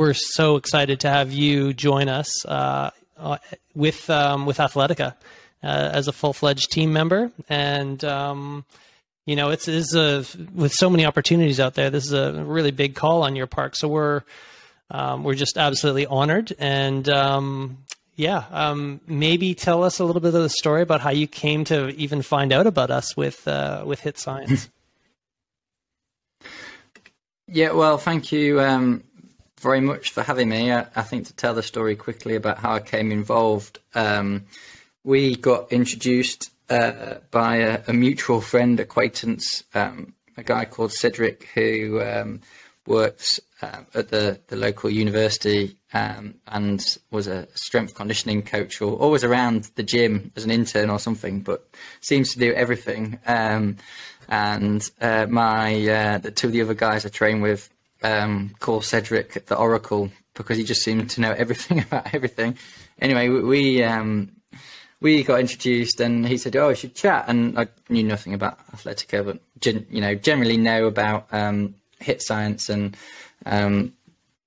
We're so excited to have you join us with Athletica as a full-fledged team member. And you know, with so many opportunities out there, this is a really big call on your part. So we're just absolutely honored. And maybe tell us a little bit of the story about how you came to even find out about us with Hit Science. Yeah, well, thank you very much for having me. I think to tell the story quickly about how I came involved, we got introduced by a mutual friend, acquaintance, a guy called Cedric, who works at the local university and was a strength conditioning coach, or always around the gym as an intern or something, but seems to do everything. The two of the other guys I train with call Cedric the Oracle, because he just seemed to know everything about everything. Anyway, we got introduced, and he said, "Oh, I should chat." And I knew nothing about Athletica, but generally know about Hit Science and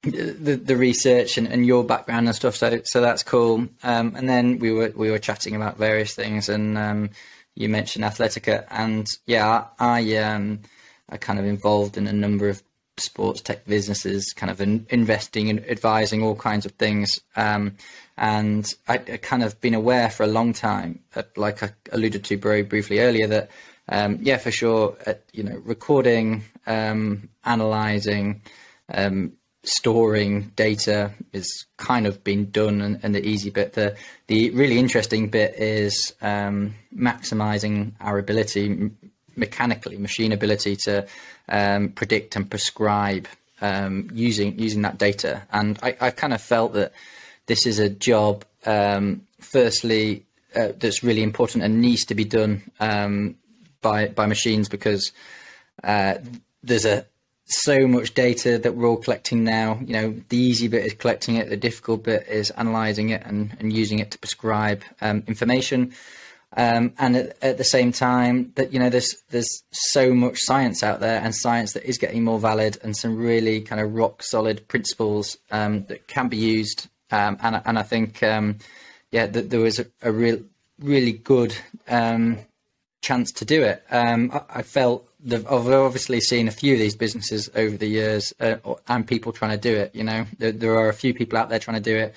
the research and your background and stuff. So that's cool. And then we were chatting about various things, and you mentioned Athletica, and yeah, I kind of involved in a number of sports tech businesses, kind of investing and advising all kinds of things. And I kind of been aware for a long time, like I alluded to very briefly earlier, that for sure, recording, analyzing, storing data is kind of been done, and the easy bit. The really interesting bit is maximizing our ability, machine ability to predict and prescribe using that data. And I kind of felt that this is a job, firstly, that's really important and needs to be done by machines, because there's so much data that we're all collecting now. The easy bit is collecting it, the difficult bit is analyzing it and using it to prescribe information, and at the same time that there's so much science out there, and science that is getting more valid, and some really kind of rock solid principles that can be used, and I think that there was a really good chance to do it. I felt I've obviously seen a few of these businesses over the years, and people trying to do it. There are a few people out there trying to do it,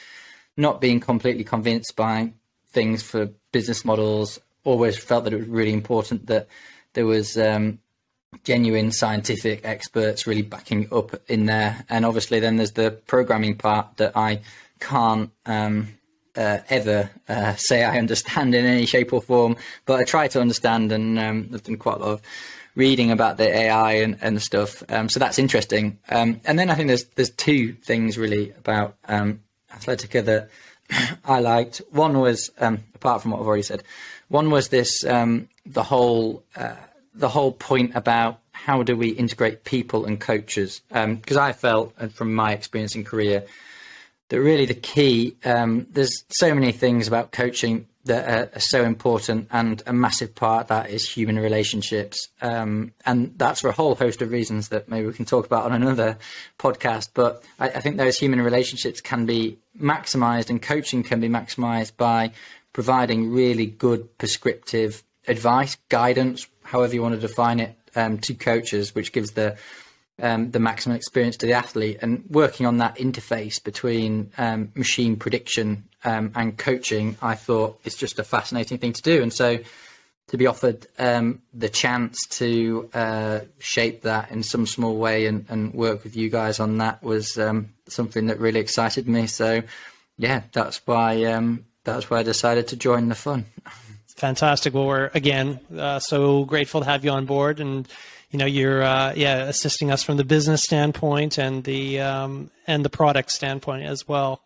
not being completely convinced by things for business models. Always felt that it was really important that there was genuine scientific experts really backing up in there. And obviously then there's the programming part that I can't ever say I understand in any shape or form, but I try to understand, and I've done quite a lot of reading about the AI and stuff. So that's interesting. And then I think there's two things really about Athletica that I liked. One was, apart from what I've already said, one was this, the whole point about how do we integrate people and coaches? Because I felt, and from my experience in Korea, that really the key, there's so many things about coaching that are so important, and a massive part of that is human relationships. And that's for a whole host of reasons that maybe we can talk about on another podcast. But I think those human relationships can be maximized, and coaching can be maximized by providing really good prescriptive advice, guidance, however you want to define it, to coaches, which gives the maximum experience to the athlete, and working on that interface between machine prediction and coaching, I thought it's just a fascinating thing to do. And so to be offered the chance to shape that in some small way and work with you guys on that was something that really excited me. So yeah, that's why I decided to join the fun. Fantastic. Well, we're again so grateful to have you on board, and you're assisting us from the business standpoint and the product standpoint as well.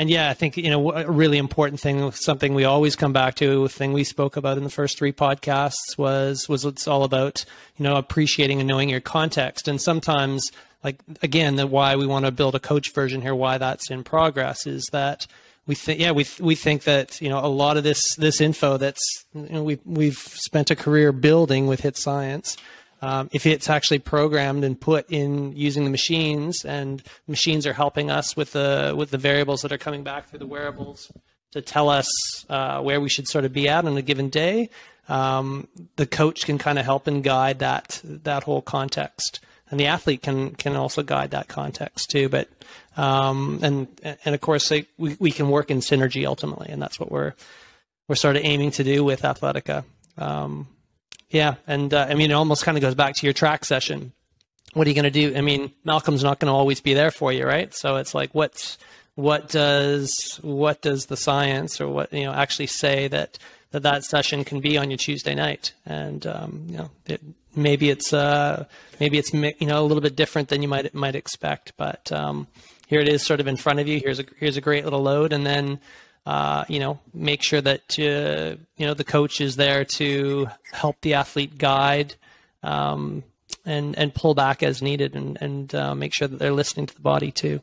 And yeah, I think a really important thing, something we always come back to, a thing we spoke about in the first three podcasts was it's all about appreciating and knowing your context. And sometimes, like again, why we want to build a coach version here, why that's in progress, is that we think that a lot of this info that's we've spent a career building with Hit Science if it's actually programmed and put in using the machines, and machines are helping us with the variables that are coming back through the wearables to tell us where we should sort of be at on a given day, the coach can kind of help and guide that, whole context. And the athlete can also guide that context too. But and of course we can work in synergy ultimately, and that's what we're sort of aiming to do with Athletica. Yeah, and I mean, it almost kind of goes back to your track session. What are you going to do? I mean, Malcolm's not going to always be there for you, right? So it's like, what does the science, or what, you know, actually say that that session can be on your Tuesday night? And you know, maybe it's you know, a little bit different than you might expect. But here it is, sort of in front of you. Here's a great little load, and then. You know, make sure that, you know, the coach is there to help the athlete guide and pull back as needed, and make sure that they're listening to the body too.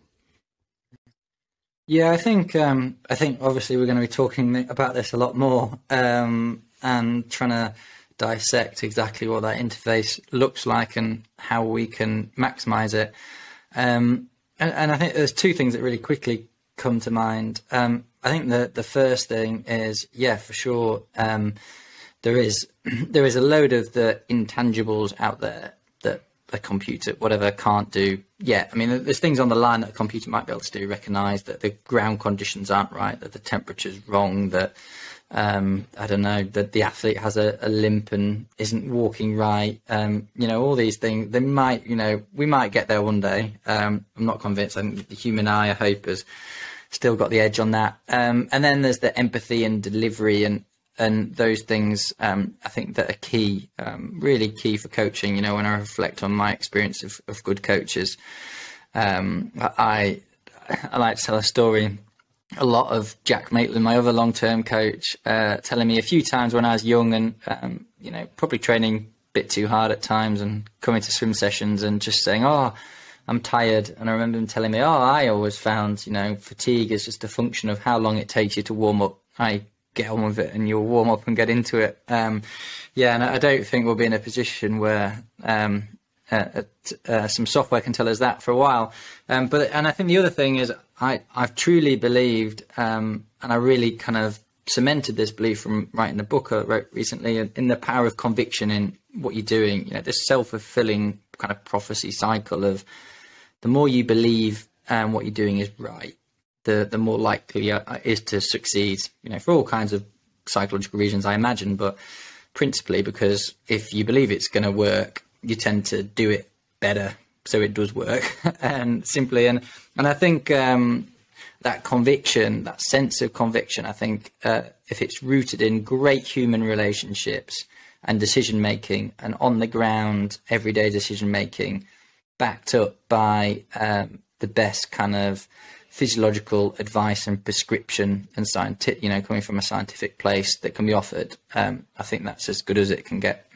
Yeah, I think obviously we're going to be talking about this a lot more and trying to dissect exactly what that interface looks like and how we can maximize it. And I think there's two things that really quickly come to mind. I think the first thing is, yeah, for sure, there is a load of the intangibles out there that a computer, whatever, can't do yet. I mean, there's things on the line that a computer might be able to do, recognise that the ground conditions aren't right, that the temperature's wrong, that, I don't know, that the athlete has a limp and isn't walking right. You know, all these things, they might, you know, we might get there one day. I'm not convinced. I think the human eye, I hope, is... still got the edge on that. And then there's the empathy and delivery and those things, I think, that are key, really key for coaching. You know, when I reflect on my experience of good coaches, I like to tell a story a lot of Jack Maitland, my other long-term coach, telling me a few times when I was young and, you know, probably training a bit too hard at times and coming to swim sessions and just saying, oh, I'm tired. And I remember him telling me, oh, I always found, you know, fatigue is just a function of how long it takes you to warm up. I get on with it and you'll warm up and get into it. Yeah, and I don't think we'll be in a position where some software can tell us that for a while. And I think the other thing is I've truly believed, and I really kind of cemented this belief from writing the book I wrote recently, in the power of conviction in what you're doing, you know, this self-fulfilling kind of prophecy cycle of, the more you believe what you're doing is right, the more likely it is to succeed, you know, for all kinds of psychological reasons, I imagine, but principally because if you believe it's going to work, you tend to do it better. So it does work and simply. And I think that conviction, that sense of conviction, I think if it's rooted in great human relationships and decision-making and on the ground, everyday decision-making, backed up by the best kind of physiological advice and prescription and scientific, you know, coming from a scientific place that can be offered. I think that's as good as it can get.